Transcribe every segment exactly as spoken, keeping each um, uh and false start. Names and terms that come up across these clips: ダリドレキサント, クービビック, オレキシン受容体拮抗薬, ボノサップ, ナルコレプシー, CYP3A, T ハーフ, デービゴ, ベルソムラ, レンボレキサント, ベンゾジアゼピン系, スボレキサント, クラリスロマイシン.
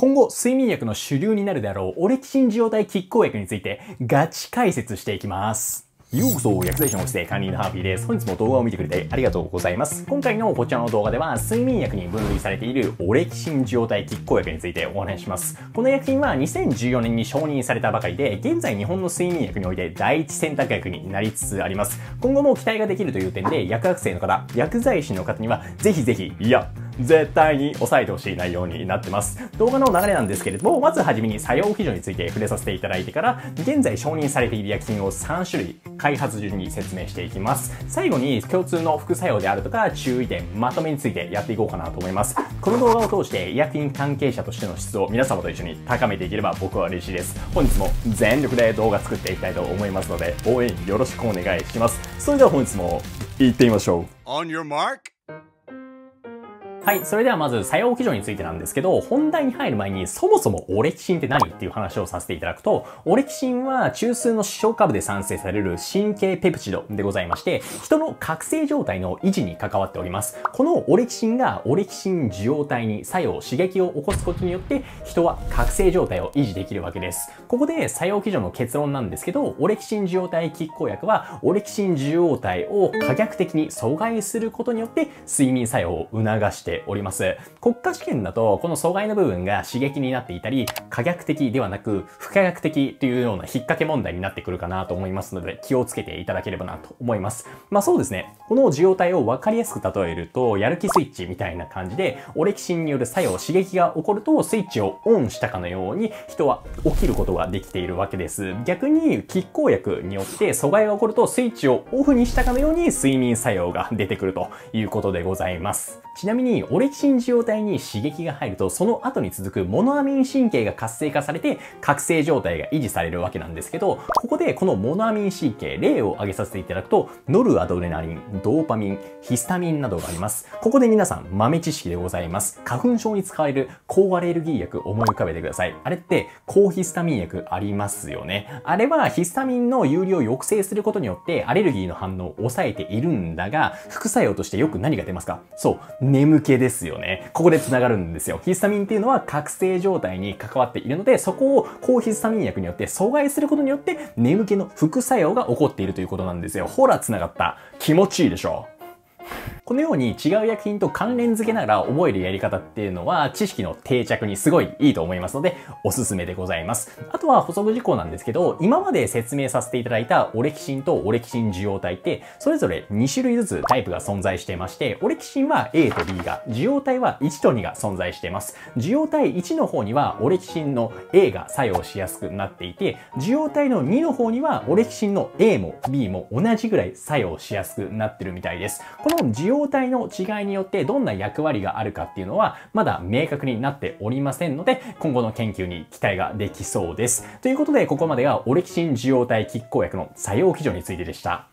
今後、睡眠薬の主流になるであろうオレキシン受容体拮抗薬についてガチ解説していきます。ようこそ薬剤師の先生管理員のハーピーです。本日も動画を見てくれてありがとうございます。今回のこちらの動画では睡眠薬に分類されているオレキシン受容体拮抗薬についてお話しします。この薬品はにせんじゅうよねんに承認されたばかりで、現在日本の睡眠薬において第一選択薬になりつつあります。今後も期待ができるという点で、薬学生の方、薬剤師の方にはぜひぜひ、いや、絶対に押さえてほしい内容になってます。動画の流れなんですけれども、まずはじめに作用基準について触れさせていただいてから、現在承認されている薬品をさんしゅるい、開発順に説明していきます。最後に共通の副作用であるとか注意点、まとめについてやっていこうかなと思います。この動画を通して医薬品関係者としての質を皆様と一緒に高めていければ僕は嬉しいです。本日も全力で動画作っていきたいと思いますので、応援よろしくお願いします。それでは本日も行ってみましょう。On your mark.はい。それではまず作用基準についてなんですけど、本題に入る前にそもそもオレキシンって何っていう話をさせていただくと、オレキシンは中枢の視床下部で産生される神経ペプチドでございまして、人の覚醒状態の維持に関わっております。このオレキシンがオレキシン受容体に作用、刺激を起こすことによって、人は覚醒状態を維持できるわけです。ここで作用基準の結論なんですけど、オレキシン受容体拮抗薬は、オレキシン受容体を可逆的に阻害することによって、睡眠作用を促しております。国家試験だとこの阻害の部分が刺激になっていたり、可逆的ではなく不可逆的というような引っ掛け問題になってくるかなと思いますので、気をつけていただければなと思います。まあそうですね、この受容体を分かりやすく例えると、やる気スイッチみたいな感じでオレキシンによる作用、刺激が起こるとスイッチをオンしたかのように人は起きることができているわけです。逆に拮抗薬によって阻害が起こるとスイッチをオフにしたかのように睡眠作用が出てくるということでございます。ちなみにオレキシン受容体に刺激が入ると、その後に続くモノアミン神経が活性化されて覚醒状態が維持されるわけなんですけど、ここでこのモノアミン神経、例を挙げさせていただくと、ノルアドレナリン、ドーパミン、ヒスタミンなどがあります。ここで皆さん豆知識でございます。花粉症に使われる抗アレルギー薬を思い浮かべてください。あれって抗ヒスタミン薬ありますよね。あれはヒスタミンの有利を抑制することによってアレルギーの反応を抑えているんだが、副作用としてよく何が出ますか？そう、眠気ですよね。ここで繋がるんですよ。ヒスタミンっていうのは覚醒状態に関わっているので、そこを抗ヒスタミン薬によって阻害することによって眠気の副作用が起こっているということなんですよ。ほら、繋がった。気持ちいいでしょ。このように違う薬品と関連付けながら覚えるやり方っていうのは知識の定着にすごいいいと思いますので、おすすめでございます。あとは補足事項なんですけど、今まで説明させていただいたオレキシンとオレキシン受容体って、それぞれにしゅるいずつタイプが存在していまして、オレキシンは エー と ビー が、受容体はいちとにが存在しています。受容体いちの方にはオレキシンの エー が作用しやすくなっていて、受容体のにの方にはオレキシンの エー も ビー も同じぐらい作用しやすくなってるみたいです。この受容受容体の違いによってどんな役割があるかっていうのはまだ明確になっておりませんので、今後の研究に期待ができそうです。ということで、ここまでがオレキシン受容体拮抗薬の作用基準についてでした。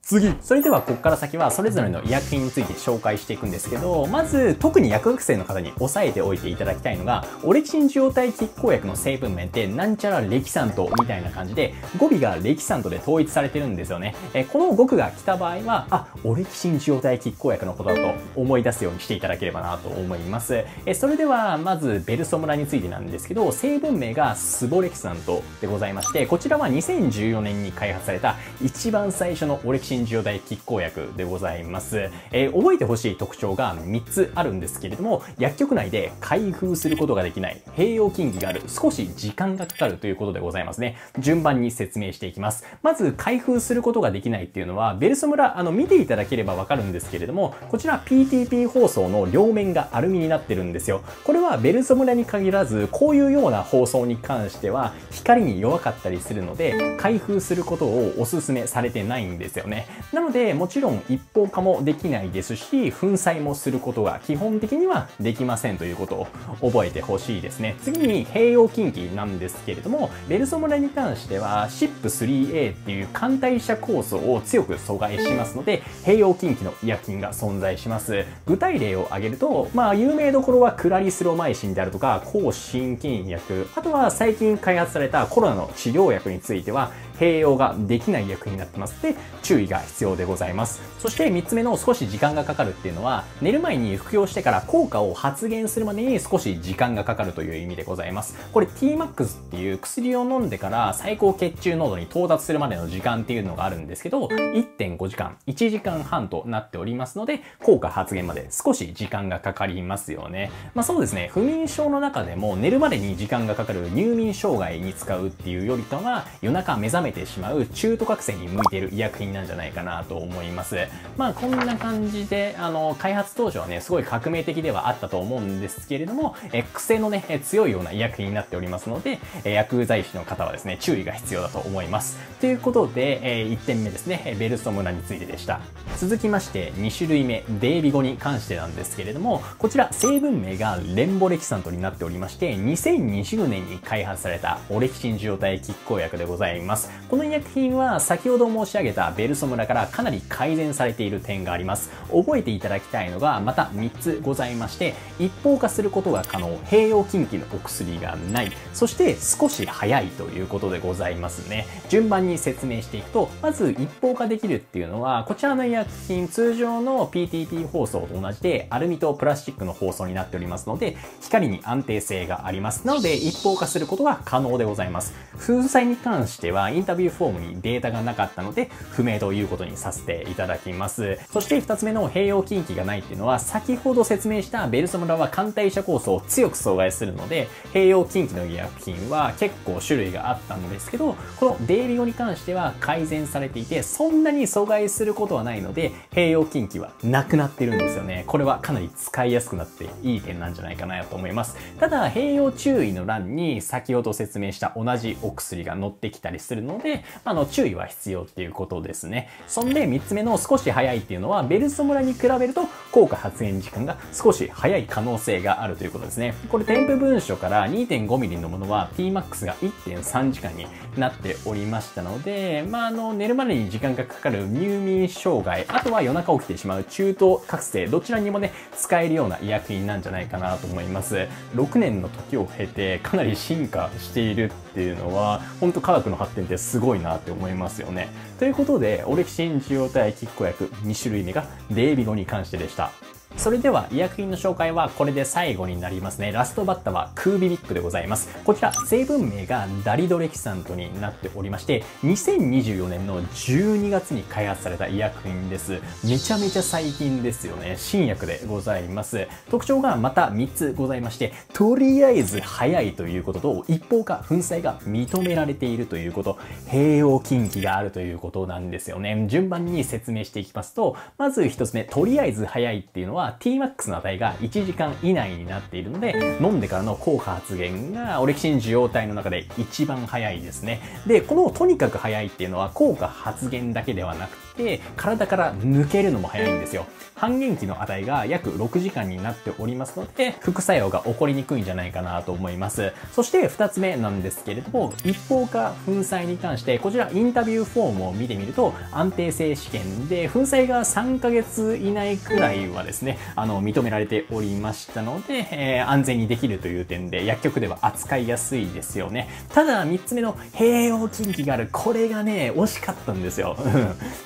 次。それではここから先はそれぞれの医薬品について紹介していくんですけど、まず特に薬学生の方に押さえておいていただきたいのが、オレキシン受容体拮抗薬の成分名ってなんちゃらレキサントみたいな感じで、語尾がレキサントで統一されてるんですよね。えこの語句が来た場合は、あ、オレキシン受容体拮抗薬のことだと思い出すようにしていただければなと思います。えそれではまずベルソムラについてなんですけど、成分名がスボレキサントでございまして、こちらはにせんじゅうよねんに開発された一番最初のオレキシン受容体拮抗薬でございます。えー、覚えてほしい特徴がみっつあるんですけれども、薬局内で開封することができない、併用禁忌がある、少し時間がかかるということでございますね。順番に説明していきます。まず、開封することができないっていうのは、ベルソムラ、あの、見ていただければわかるんですけれども、こちら ピーティーピー 包装の両面がアルミになってるんですよ。これはベルソムラに限らず、こういうような包装に関しては、光に弱かったりするので、開封することをお勧めされてないんですよね。なので、もちろん一方化もできないですし、粉砕もすることが基本的にはできませんということを覚えてほしいですね。次に、併用禁忌なんですけれども、ベルソムラに関しては、シップスリーエー っていう簡代謝酵素を強く阻害しますので、併用禁忌の医薬品が存在します。具体例を挙げると、まあ、有名どころはクラリスロマイシンであるとか、抗心筋薬、あとは最近開発されたコロナの治療薬については、併用ができない薬品になってますので注意が必要でございます。そしてみっつめの少し時間がかかるっていうのは、寝る前に服用してから効果を発現するまでに少し時間がかかるという意味でございます。これ ティーマックス っていう薬を飲んでから最高血中濃度に到達するまでの時間っていうのがあるんですけど、 いってんごじかん、いちじかんはんとなっておりますので、効果発現まで少し時間がかかりますよね。まあそうですね、不眠症の中でも寝るまでに時間がかかる入眠障害に使うっていうよりかは、夜中目覚めてしまう中途覚醒に向いている医薬品なんじゃないかなと思います。まあこんな感じで、あの、開発当初はね、すごい革命的ではあったと思うんですけれども、え癖のね、強いような医薬品になっておりますので、薬剤師の方はですね、注意が必要だと思います。ということで、えいってんめですね、ベルストムナについてでした。続きまして、にしゅるいめ、デービゴに関してなんですけれども、こちら成分名がレンボレキサントになっておりまして、にせんにじゅうねんに開発されたオレキシン受容体拮抗薬でございます。この医薬品は先ほど申し上げたベルソムナからかなり改善されている点があります。覚えていただきたいのがまたみっつございまして、一方化することが可能、併用禁忌のお薬がない、そして少し早いということでございますね。順番に説明していくと、まず一方化できるっていうのは、こちらの医薬品通常の ピーティーピー 包装と同じでアルミとプラスチックの包装になっておりますので、光に安定性があります。なので一方化することが可能でございます。封鎖に関してはインタビューフォームにデータがなかったので不明ということにさせていただきます。そしてふたつめの併用禁忌がないっていうのは、先ほど説明したベルソムナは肝代謝酵素を強く阻害するので、併用禁忌の医薬品は結構種類があったんですけど、このデービゴに関しては改善されていて、そんなに阻害することはないので、併用禁忌はなくなってるんですよね。これはかなり使いやすくなっていい点なんじゃないかなと思います。ただ、併用注意の欄に先ほど説明した同じお薬が載ってきたりするので、あの、注意は必要っていうことですね。そんでみっつめの少し早いっていうのは、ベルソムナに比べると効果発現時間が少し早い可能性があるということですね。これ添付文書から にてんごミリ のものは ティーマックス が いってんさんじかんになっておりましたので、まあ、あの、寝るまでに時間がかかる入眠障害、あとは夜中起きてしまう中途覚醒、どちらにもね、使えるような医薬品なんじゃないかなと思います。ろくねんの時を経てかなり進化しているっていうのは、本当科学の発展ってすごいなって思いますよね。ということで、オレキシン受容体拮抗薬にしゅるいめがデービゴに関してでした。それでは医薬品の紹介はこれで最後になりますね。ラストバッターはクービビックでございます。こちら成分名がダリドレキサントになっておりまして、にせんにじゅうよねんのじゅうにがつに開発された医薬品です。めちゃめちゃ最近ですよね。新薬でございます。特徴がまたみっつございまして、とりあえず早いということと、一方化、粉砕が認められているということ、併用禁忌があるということなんですよね。順番に説明していきますと、まずひとつめ、とりあえず早いっていうのは、ティーマックス の値がいちじかん以内になっているので、飲んでからの効果発現がオレキシン受容体の中で一番早いですね。で、このとにかく早いっていうのは効果発現だけではなくて、で体から抜けるのも早いんですよ。半減期の値が約ろくじかんになっておりますので、副作用が起こりにくいんじゃないかなと思います。そしてふたつめなんですけれども、一方化粉砕に関して、こちらインタビューフォームを見てみると、安定性試験で粉砕がさんかげつ以内くらいはですね、あの、認められておりましたので、えー、安全にできるという点で、薬局では扱いやすいですよね。ただみっつめの併用禁忌がある、これがね、惜しかったんですよ。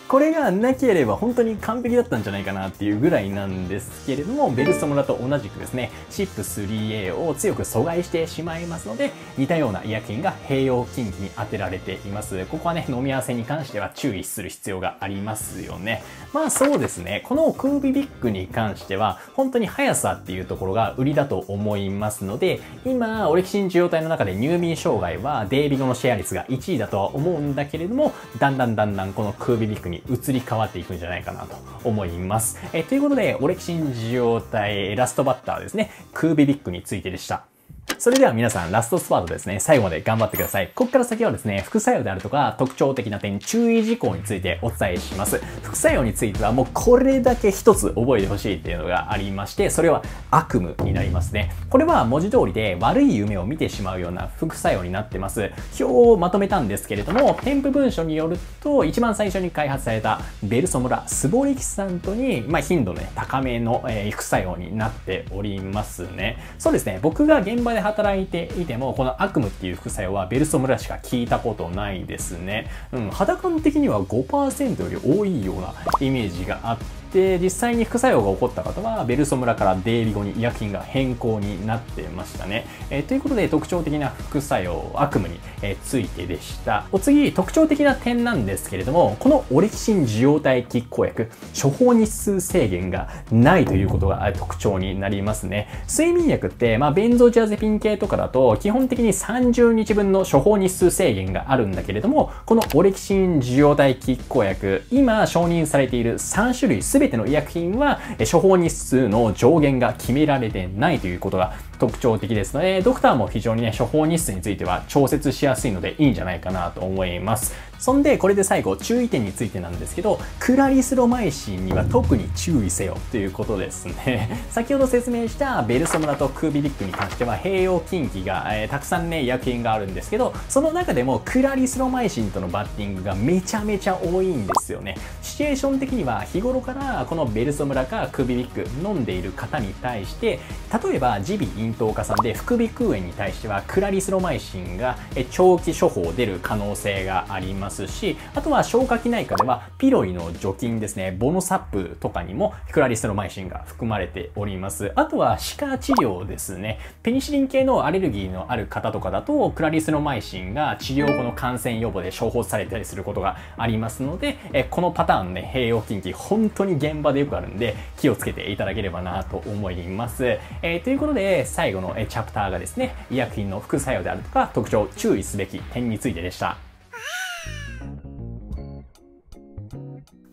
これこれがなければ本当に完璧だったんじゃないかなっていうぐらいなんですけれども、ベルソムナと同じくですね、シップスリーエー を強く阻害してしまいますので、似たような医薬品が併用禁忌に当てられています。ここはね、飲み合わせに関しては注意する必要がありますよね。まあそうですね、このクービビックに関しては、本当に速さっていうところが売りだと思いますので、今、オレキシン受容体の中で入眠障害はデービゴのシェア率がいちいだとは思うんだけれども、だんだんだんだんこのクービビックに移り変わっていくんじゃないかなと思います。えということで、オレキシン受容体ラストバッターですね、クービビックについてでした。それでは皆さん、ラストスパートですね、最後まで頑張ってください。ここから先はですね、副作用であるとか、特徴的な点、注意事項についてお伝えします。副作用については、もうこれだけ一つ覚えてほしいっていうのがありまして、それは悪夢になりますね。これは文字通りで悪い夢を見てしまうような副作用になってます。表をまとめたんですけれども、添付文書によると、一番最初に開発されたベルソムナ、スボレキサントに、まあ、頻度の、ね、高めの、えー、副作用になっておりますね。そうですね、僕が現場で働いていても、この悪夢っていう副作用はベルスト村しか聞いたことないですね。うん、肌感的には ごパーセント より多いようなイメージがあって、で実際に副作用が起こった方はベルソムラから出入り後に医薬品が変更になってましたね。えー、ということで特徴的な副作用悪夢に、えー、ついてでした。お次、特徴的な点なんですけれども、このオレキシン受容体拮抗薬、処方日数制限がないということが特徴になりますね。睡眠薬って、まあ、ベンゾジアゼピン系とかだと基本的にさんじゅうにちぶんの処方日数制限があるんだけれども、このオレキシン受容体拮抗薬、今承認されているさんしゅるい全て全ての医薬品は処方日数の上限が決められてないということが特徴的ですので、ドクターも非常にね、処方日数については調節しやすいのでいいんじゃないかなと思います。そんで、これで最後、注意点についてなんですけど、クラリスロマイシンには特に注意せよということですね。先ほど説明したベルソムラとクービリックに関しては、併用禁忌が、えー、たくさんね、医薬品があるんですけど、その中でもクラリスロマイシンとのバッティングがめちゃめちゃ多いんですよね。シチュエーション的には日頃からこのベルソムラかクービリック飲んでいる方に対して、例えば耳鼻咽頭科さんで副鼻腔炎に対してはクラリスロマイシンが長期処方出る可能性がありますし、あとは消化器内科ではピロリの除菌ですね、ボノサップとかにもクラリスロマイシンが含まれております。あとは歯科治療ですね、ペニシリン系のアレルギーのある方とかだとクラリスロマイシンが治療後の感染予防で処方されたりすることがありますので、このパターンね、併用禁忌本当に現場でよくあるんで気をつけていただければなと思います。えー、ということで最後のチャプターがですね、医薬品の副作用であるとか特徴、注意すべき点についてでした。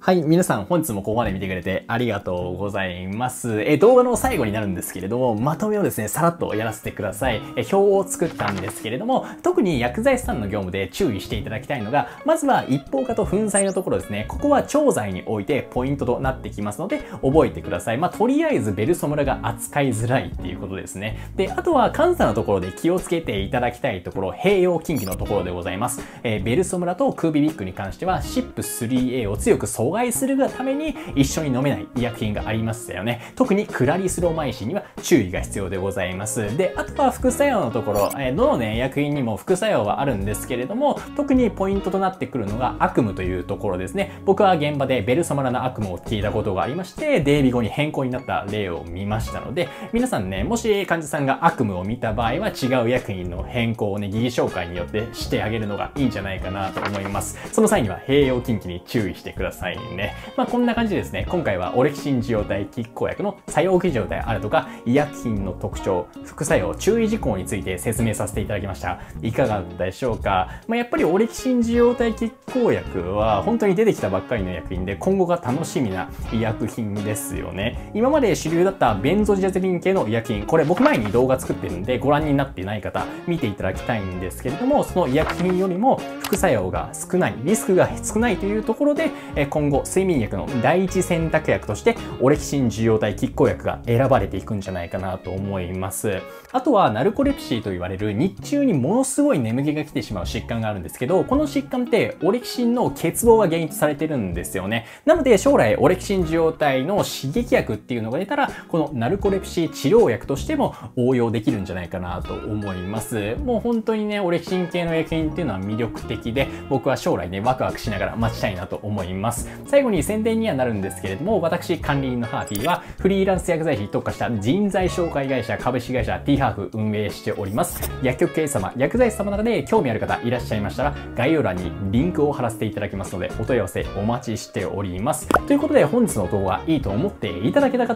はい、皆さん本日もここまで見てくれてありがとうございます。え、動画の最後になるんですけれども、まとめをですね、さらっとやらせてください。え、表を作ったんですけれども、特に薬剤師さんの業務で注意していただきたいのが、まずは一方化と粉砕のところですね。ここは調剤においてポイントとなってきますので、覚えてください。まあ、とりあえずベルソムラが扱いづらいっていうことですね。で、あとは監査のところで気をつけていただきたいところ、併用禁忌のところでございます。え、ベルソムラとクービリックに関しては、シップスリーエー を強く阻害するがために一緒に飲めない医薬品がありましたよね。特にクラリスロマイシンには注意が必要でございます。で、あとは副作用のところ、えー、どのね、医薬品にも副作用はあるんですけれども、特にポイントとなってくるのが悪夢というところですね。僕は現場でベルソムラの悪夢を聞いたことがありまして、出入り後に変更になった例を見ましたので、皆さんね、もし患者さんが悪夢を見た場合は違う医薬品の変更をね、疑義紹介によってしてあげるのがいいんじゃないかなと思います。その際には併用禁忌に注意してください。ね、まあ、こんな感じでですね、今回はオレキシン受容体拮抗薬の作用基準であるとか、医薬品の特徴、副作用、注意事項について説明させていただきました。いかがだったでしょうか。まあ、やっぱりオレキシン受容体拮抗薬は本当に出てきたばっかりの医薬品で、今後が楽しみな医薬品ですよね。今まで主流だったベンゾジアゼピン系の医薬品、これ僕前に動画作ってるんでご覧になっていない方、見ていただきたいんですけれども、その医薬品よりも副作用が少ない、リスクが少ないというところで、今後睡眠薬の第一選択薬としてオレキシン受容体拮抗薬が選ばれていくんじゃないかなと思います。あとはナルコレプシーと言われる日中にものすごい眠気が来てしまう疾患があるんですけど、この疾患ってオレキシンの欠乏が原因とされてるんですよね。なので将来オレキシン受容体の刺激薬っていうのが出たら、このナルコレプシー治療薬としても応用できるんじゃないかなと思います。もう本当にね、オレキシン系の薬品っていうのは魅力的で、僕は将来ね、ワクワクしながら待ちたいなと思います。最後に宣伝にはなるんですけれども、私、管理人のハーフィーは、フリーランス薬剤師に特化した人材紹介会社、株式会社 T ハーフ運営しております。薬局経営様、薬剤師様の中で興味ある方いらっしゃいましたら、概要欄にリンクを貼らせていただきますので、お問い合わせお待ちしております。ということで、本日の動画いいと思っていただけた方、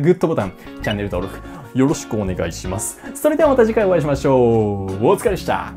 グッドボタン、チャンネル登録、よろしくお願いします。それではまた次回お会いしましょう。お疲れでした。